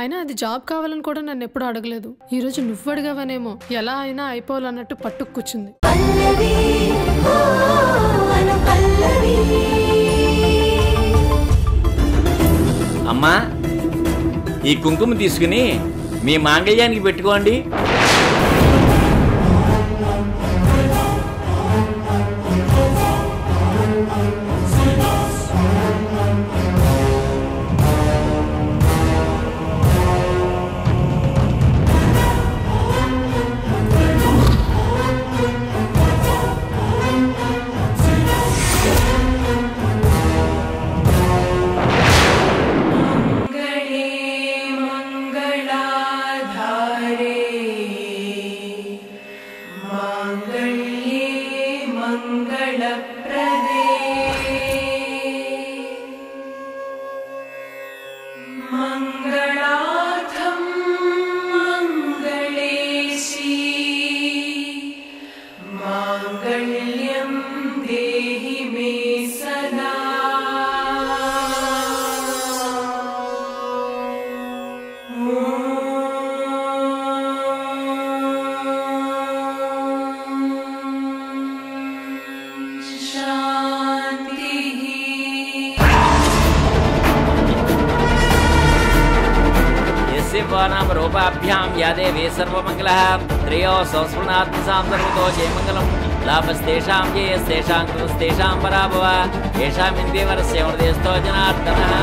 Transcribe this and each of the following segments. అయినా అది జాబ్ కావాలని కూడా నన్ను ఎప్పుడు అడగలేదు ఈ రోజు నువ్వు అడగవనేమో ఎలా అయినా అయిపోవాలన్నట్టు పట్టుకొచ్చింది పల్లవి ఓ అన పల్లవి అమ్మా ఈ కుంకుమ తీసుకొని మీ మాంగళ్యానికి పెట్టుకోండి रूपाभ्याम यादे वे सर्वमंगलः त्रयो सहस्रनात्मसां सर्वतो जयमंगलम् लाभस्तेषां ये येषां कृतेषां पराभव येषां इन्द्रियवरस्य हृदयस्थो जनार्दनः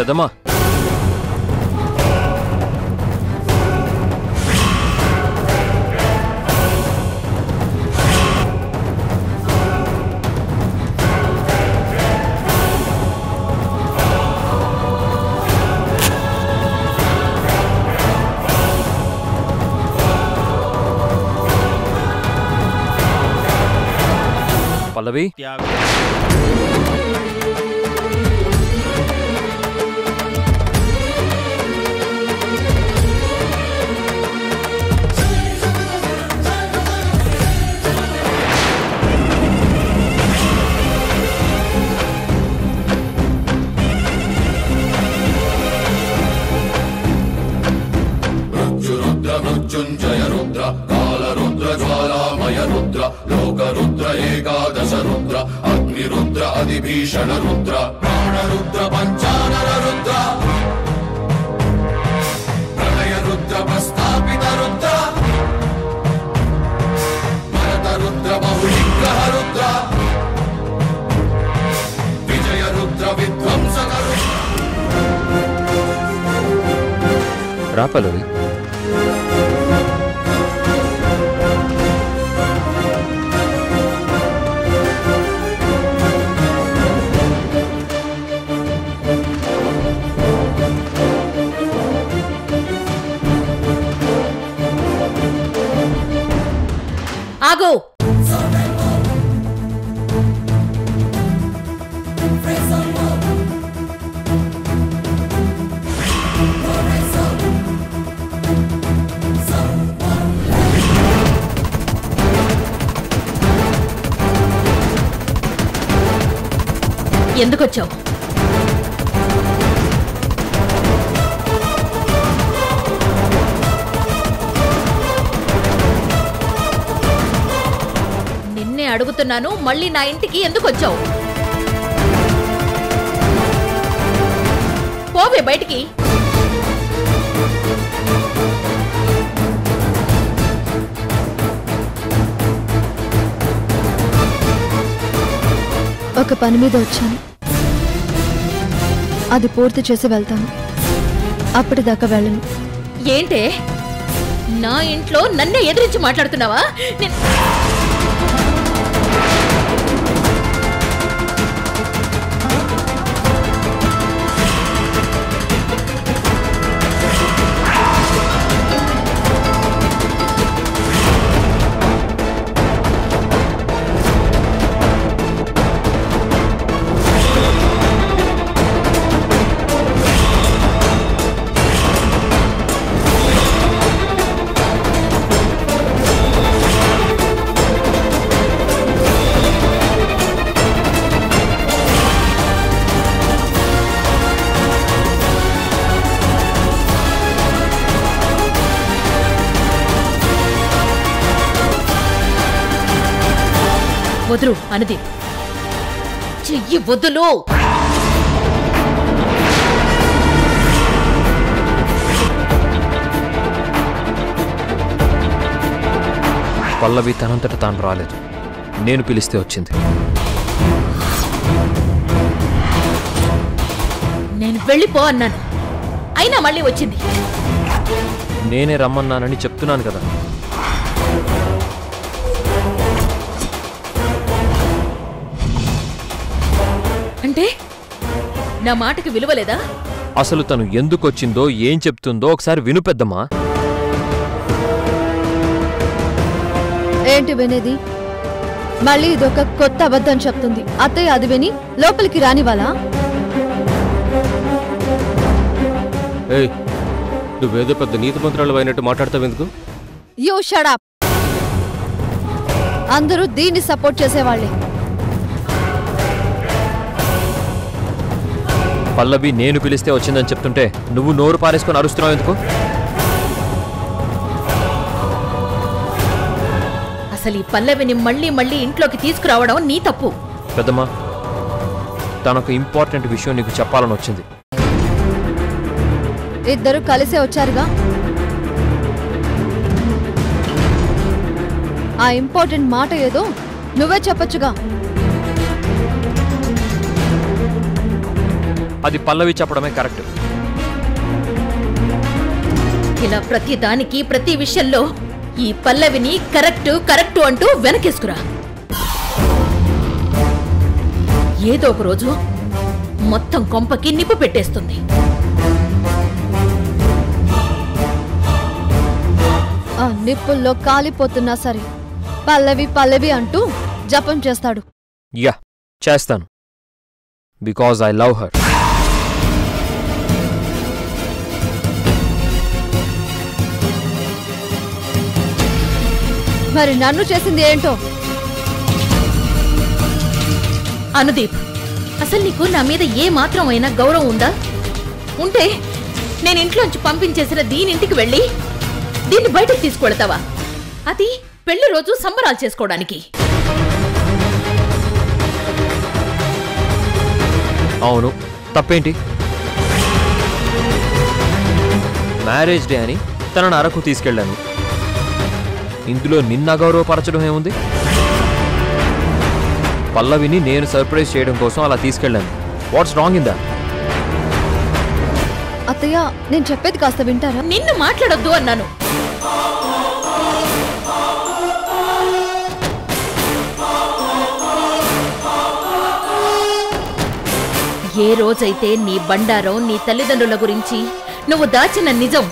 పెద్దమ్మ पल्लवी मृत्युंजय रुद्र काल रुद्र ज्वालामय रुद्र लोक रुद्र एकादश रुद्र अग्नि रुद्र अधिभीषण रुद्र प्राण रुद्र पंचानन रुद्र प्रलय रुद्र प्रस्थापित रुद्र भरत रुद्र बहुविग्रह रुद्र विजय रुद्र विध्वंसक रुद्र रापलवी आगो ఎందుకు వచ్చావు నిన్నే అడుగుతున్నాను మళ్ళీ నా ఇంటికి ఎందుకు వచ్చావు పోవే బయటికి ఒక పని మీద వచ్చాను అది పూర్తి చేసి వెళ్తాను అప్పటిదాకా వెళ్ళను ఏంటే నా ఇంట్లో నన్నే ఎదురించి మాట్లాడుతున్నావా వదులు అనుది చెయ్యి వదులు పల్లవి తనంతట తాను రాలేదు నేను పిలిస్తే వచ్చింది నేను వెళ్ళిపో అన్నాను అయినా మళ్ళీ వచ్చింది నేనే రమ్మన్నానని చెప్తున్నాను కదా అంటే నా మాటకి విలువలేదా అసలు తను ఎందుకు వచ్చిందో ఏం చెప్తుందో ఒకసారి విను పెద్దమ్మా ఏంటి వినేది మళ్ళీ ఇదొక కొత్త అబద్ధం చెప్తుంది అత్తయ్య అది విని లోపలికి రానివాలా ఏయ్ నువ్వేదో పెద్ద నీతి మంత్రాలు అయినట్టు మాట్లాడతావు ఎందుకు యు షట్ అప్ అందరూ దీన్ని సపోర్ట్ చేసేవాళ్ళే పల్లవి నేను పిలిస్తే వచ్చిందని చెప్తుంటే నువ్వు నోరు పారేసుకొని అరుస్తున్నావు ఎందుకు అసలు ఈ పల్లవిని మళ్ళీ మళ్ళీ ఇంట్లోకి తీసుకురావడం నీ తప్పు పెద్దమ్మ తనకు ఇంపార్టెంట్ విషయం నీకు చెప్పాలని వచ్చింది ఇద్దరు కలిసే వచ్చారుగా ఆ ఇంపార్టెంట్ మాట ఏదో నువ్వే చెప్పొచ్చుగా అది పల్లవి చెప్పడమే కరెక్ట్ ఇలా ప్రతి దానికి ప్రతి విషయంలో ఈ పల్లవిని కరెక్ట్ కరెక్ట్ అంటూ వెనకేసుకురా ఏదో ఒక రోజు మొత్తం కొంపకి నిప్పు పెట్టేస్తుంది ఆ నిప్పుల్లో కాలిపోతున్నా సరే పల్లవి పల్లవి అంటూ జపం చేస్తాడు యా చేస్తాను బికాజ్ ఐ లవ్ హర్ మరి నన్ను చేసింది ఏంటో అనుదీప్ అసలు నీకు నా మీద ఏ మాత్రం అయినా గౌరవం ఉందా ఉంటే నేను ఇంట్లోంచి పంపించేసిన దీనింటికి వెళ్ళి దీన్ని బయటకు తీసుకువెళ్తావా అది పెళ్లి రోజు సంబరాలు చేసుకోవడానికి అవును తప్పేంటి మ్యారేజ్ డే అని తనను అరకు తీసుకెళ్ళాను ఇందులో నిన్న గౌరవపరచడం ఏముంది పల్లవిని నేను సర్ప్రైజ్ చేయడం కోసం అలా తీసుకెళ్ళాను వాట్స్ రాంగ్ ఇన్ దట్ అత్తయ్య నేను చెప్పేది కాస్త వింటారా నిన్ను మాట్లాడొద్దు అన్నాను ఏ రోజైతే నీ బండారం నీ తల్లిదండ్రుల గురించి నువ్వు దాచిన నిజం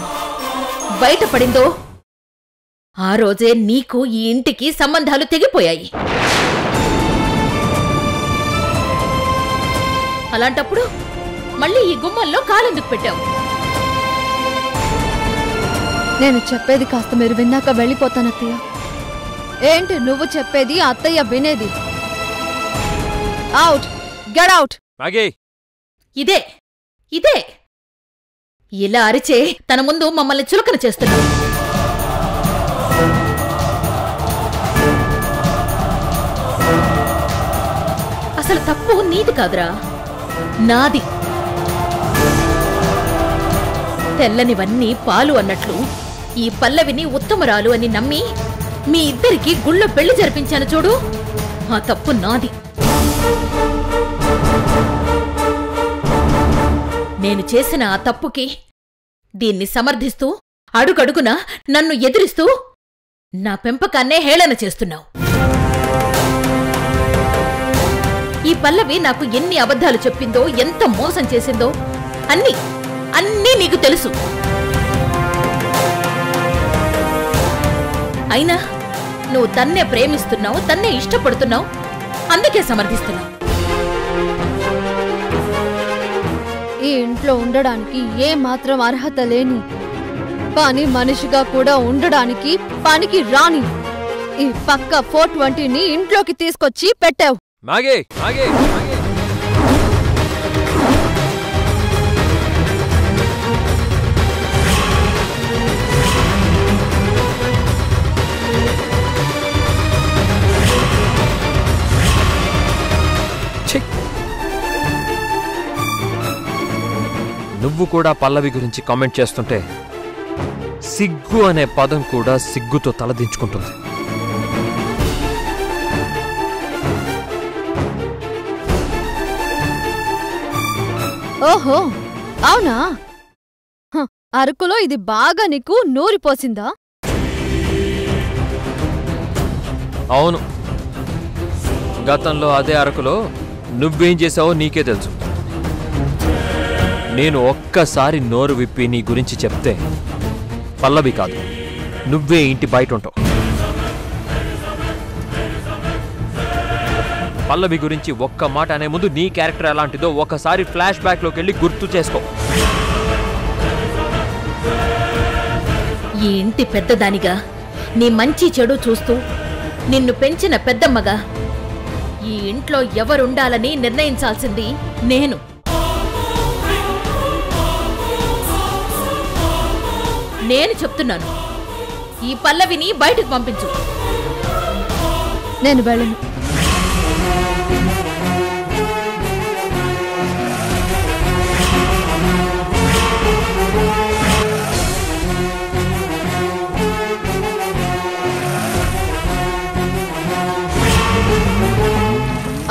బయటపడిందో ఆ రోజే నీకు ఈ ఇంటికి సంబంధాలు తెగిపోయాయి అలాంటప్పుడు మళ్ళీ ఈ గుమ్మల్లో కాలెందుకు పెట్టావు నేను చెప్పేది కాస్త మీరు విన్నాక వెళ్ళిపోతాను అత్తయ్య ఏంటి నువ్వు చెప్పేది అత్తయ్య వినేది అవుట్ గెట్ అవుట్ ఇదే ఇదే ఇలా అరిచే తన ముందు మమ్మల్ని చులకన చేస్తున్నావు అసలు తప్పు నీది కాదురా నాది తెల్లనివన్నీ పాలు అన్నట్లు ఈ పల్లవిని ఉత్తమరాలు అని నమ్మి మీ ఇద్దరికి గుళ్ళో పెళ్లి జరిపించాను చూడు ఆ తప్పు నాది నేను చేసిన ఆ తప్పుకి దీన్ని సమర్థిస్తూ అడుగడుగునా నన్ను ఎదిరిస్తూ నా పెంపకాన్నే హేళన చేస్తున్నావు ఈ పల్లవి నాకు ఎన్ని అబద్ధాలు చెప్పిందో ఎంత మోసం చేసిందో అన్నీ అన్నీ నీకు తెలుసు అయినా నువ్వు తన్నే ప్రేమిస్తున్నావు తన్నే ఇష్టపడుతున్నావు అందుకే సమర్థిస్తున్నావు ఈ ఇంట్లో ఉండడానికి ఏ మాత్రం అర్హత లేని కానీ మనిషిగా కూడా ఉండడానికి పనికి రాని ఈ పక్క 420ని ఇంట్లోకి తీసుకొచ్చి పెట్టావు మాగే మాగే మాగే నువ్వు కూడా పల్లవి గురించి కామెంట్ చేస్తుంటే సిగ్గు అనే పదం కూడా సిగ్గుతో తలదించుకుంటుంది. ఓహో అవునా, అరకులో ఇది బాగా నీకు నూరిపోసిందా? అవును, గతంలో అదే అరకులో నువ్వేం చేసావో నీకే తెలుసు. నేను ఒక్కసారి నోరు విప్పి నీ గురించి చెప్తే పల్లవి కాదు నువ్వే ఇంటి బయట ఉంటావు. పల్లవి గురించి ఒక్క మాట అనే ముందు నీ క్యారెక్టర్ ఎలాంటిదో ఒకసారి ఫ్లాష్ బ్యాక్లోకి వెళ్ళి గుర్తు చేసుకో. ఈ ఇంటి పెద్దదానిగా నీ మంచి చెడు చూస్తూ నిన్ను పెంచిన పెద్దమ్మగా ఈ ఇంట్లో ఎవరుండాలని నిర్ణయించాల్సింది నేను. నేను చెప్తున్నాను, ఈ పల్లవిని బయటకు పంపించు. నేను వెళ్ళను.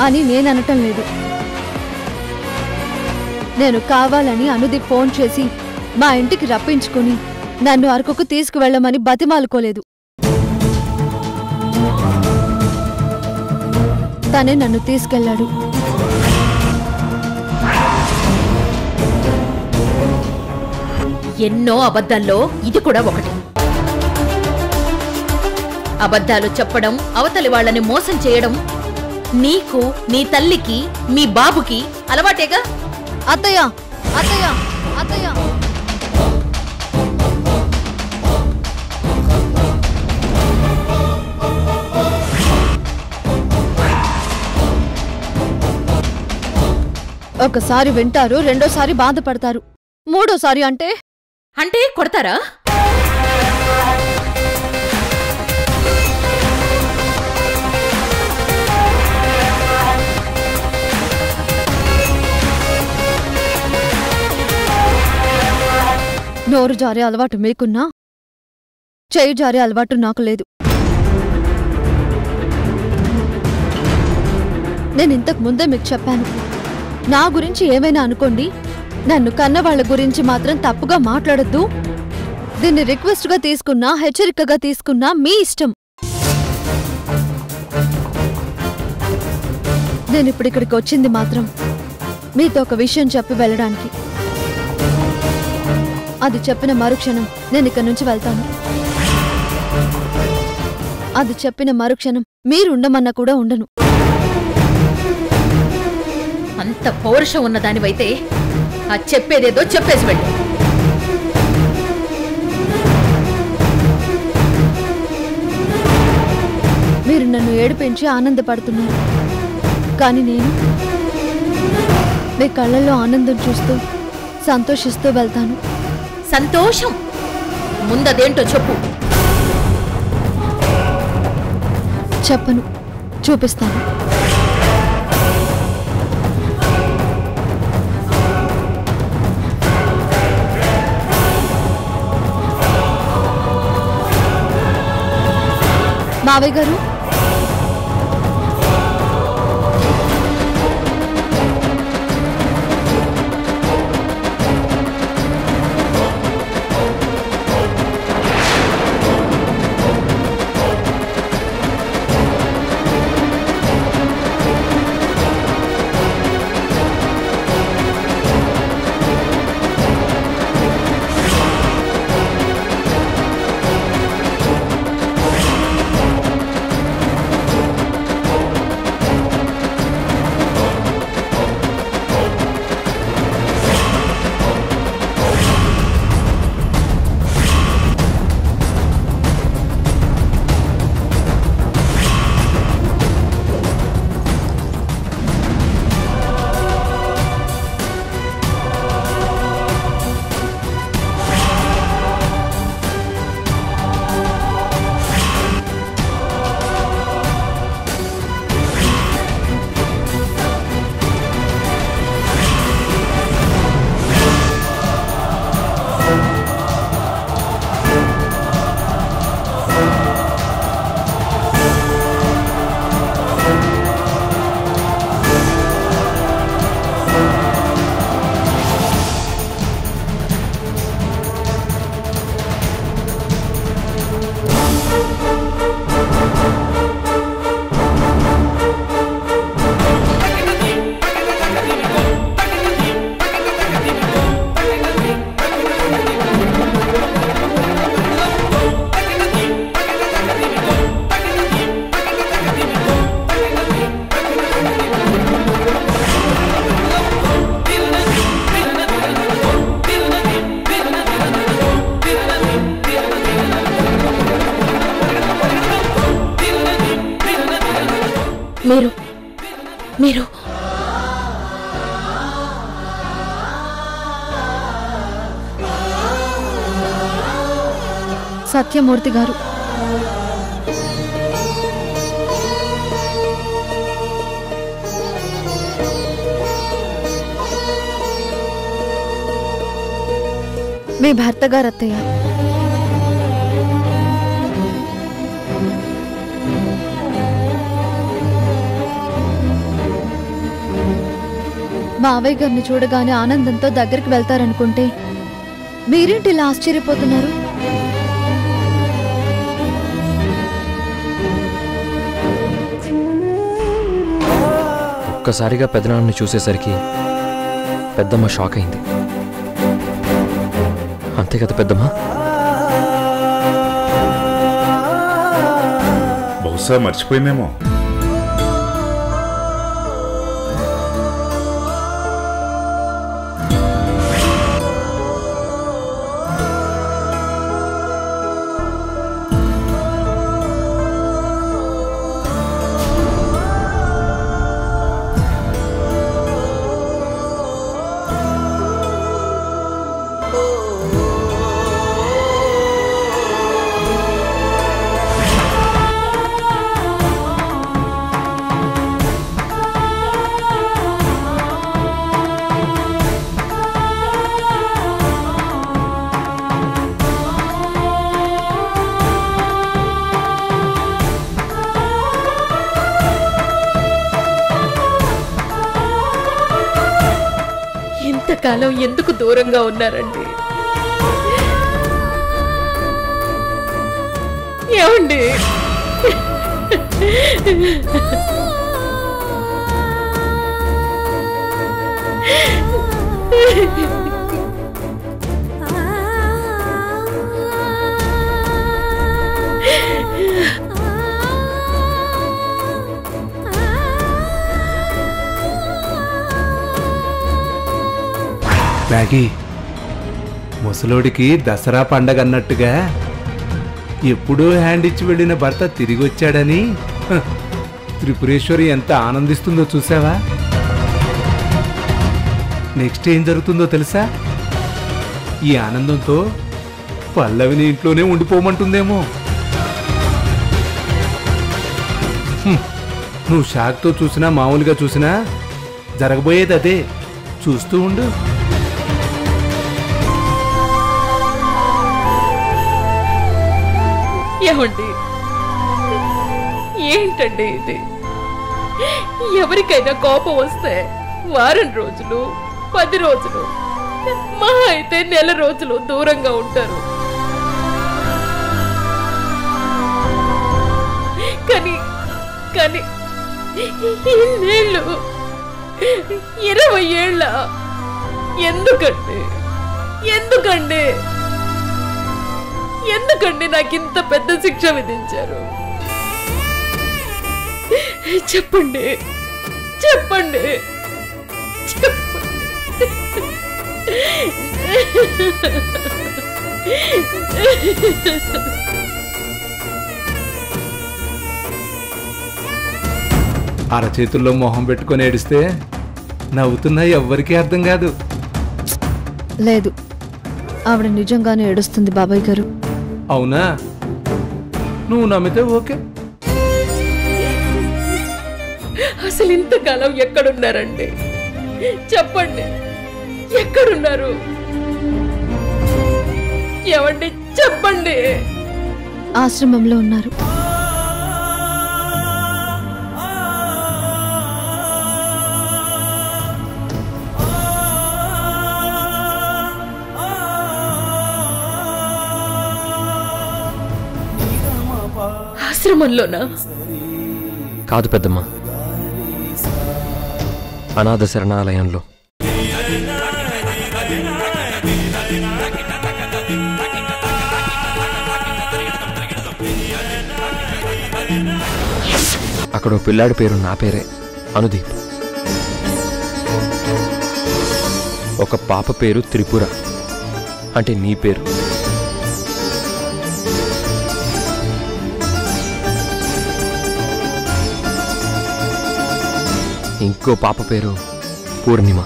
అని నేననటం లేదు. నేను కావాలని అనుది ఫోన్ చేసి మా ఇంటికి రప్పించుకుని నన్ను అరకుకు తీసుకువెళ్ళమని బతిమాలుకోలేదు. తనే నన్ను తీసుకెళ్ళాడు. ఎన్నో అబద్ధాల్లో ఇది కూడా ఒకటి. అబద్ధాలు చెప్పడం, అవతలి వాళ్ళని మోసం చేయడం నీకు, నీ తల్లికి, మీ బాబుకి అలవాటేగా. అత్తయ్య అత్తయ్య అత్తయ్య ఒకసారి వింటారు, రెండోసారి బాధపడతారు, మూడోసారి అంటే అంటే కొడతారా? నోరు జారే అలవాటు మీకున్నా చేయి జారే అలవాటు నాకు లేదు. నేను ఇంతకు ముందే మీకు చెప్పాను, నా గురించి ఏమైనా అనుకోండి, నన్ను కన్నవాళ్ల గురించి మాత్రం తప్పుగా మాట్లాడద్దు. దీన్ని రిక్వెస్ట్గా తీసుకున్నా హెచ్చరికగా తీసుకున్నా మీ ఇష్టం. నేను ఇప్పుడు ఇక్కడికి వచ్చింది మాత్రం మీతో ఒక విషయం చెప్పి వెళ్ళడానికి. అది చెప్పిన మరుక్షణం నేను ఇక్కడి నుంచి వెళ్తాను. అది చెప్పిన మరుక్షణం మీరు ఉండమన్నా కూడా ఉండను. అంత పౌరుషం ఉన్నదానివైతే అది చెప్పేదేదో చెప్పేసి వెళ్ళి. మీరు నన్ను ఏడిపించి ఆనందపడుతున్నారు, కానీ నేను మీ కళ్ళల్లో ఆనందం చూస్తూ సంతోషిస్తూ వెళ్తాను. సంతోషం ముందదేంటో చెప్పు. చెప్పను, చూపిస్తాను. మావయ్య గారు, మీరు మీరు సత్యమూర్తి గారు మీ భర్త గారు అత్తయ్య మావయ్య గారిని చూడగానే ఆనందంతో దగ్గరికి వెళ్తారనుకుంటే మీరేంటి ఇలా ఆశ్చర్యపోతున్నారు? ఒక్కసారిగా పెదనాన్నని చూసేసరికి పెద్దమ్మ షాక్ అయింది. అంతే కదా పెద్దమ్మ? బహుశా మర్చిపోయిందేమో. కాలం ఎందుకు దూరంగా ఉన్నారండి? ఏమండి ముసలోడికి దసరా పండగ అన్నట్టుగా ఎప్పుడూ హ్యాండ్ ఇచ్చి వెళ్ళిన భర్త తిరిగి వచ్చాడని త్రిపురేశ్వరి ఎంత ఆనందిస్తుందో చూసావా? నెక్స్ట్ ఏం జరుగుతుందో తెలుసా? ఈ ఆనందంతో పల్లవిని ఇంట్లోనే ఉండిపోమంటుందేమో. నువ్వు షాక్తో చూసినా మామూలుగా చూసినా జరగబోయేది అదే. చూస్తూ ఉండు. ఏంటండి ఇది? ఎవరికైనా కోపం వస్తే వారం రోజులు, 10 రోజులు, మా అయితే 1 నెల రోజులు దూరంగా ఉంటారు. కానీ కానీ 20 ఏళ్ళ ఎందుకండి ఎందుకండి నాకింత పెద్ద శిక్ష విధించారు? చెప్పండి చెప్పండి చెప్పండి. అరచేతుల్లో మొహం పెట్టుకొని ఏడిస్తే నవ్వుతున్నా ఎవ్వరికీ అర్థం కాదు. లేదు, ఆవిడ నిజంగానే ఏడుస్తుంది బాబాయ్ గారు. అవునా? నువ్వు నమ్మితే ఓకే. అసలు ఇంతకాలం ఎక్కడున్నారండి? చెప్పండి, ఎక్కడున్నారు? ఏమండి చెప్పండి. ఆశ్రమంలో ఉన్నారు. కాదు పెద్దమ్మ, అనాథ శరణాలయంలో. అక్కడ పిల్లాడి పేరు నా పేరే, అనుదీప్. ఒక పాప పేరు త్రిపుర, అంటే నీ పేరు. ఇంకో పాప పేరు పూర్ణిమ.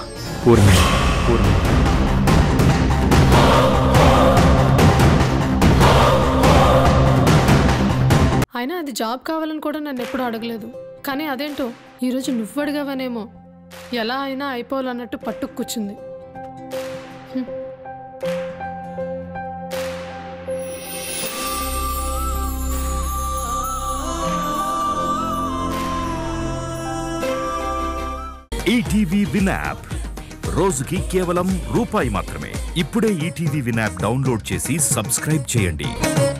పూర్ణిమ పూర్ణిమ అయినా అది జాబ్ కావాలని కూడా నన్ను ఎప్పుడు అడగలేదు. కానీ అదేంటో ఈరోజు నువ్వు అడిగావనేమో ఎలా అయినా అయిపోవాలన్నట్టు పట్టుకుచ్చింది. ईटीवी विन ऐप रोजुकी केवलम ₹1 मात्रमे इप्पुडे ईटीवी विन ऐप डाउनलोड चेसी सब्सक्राइब चेयंडी.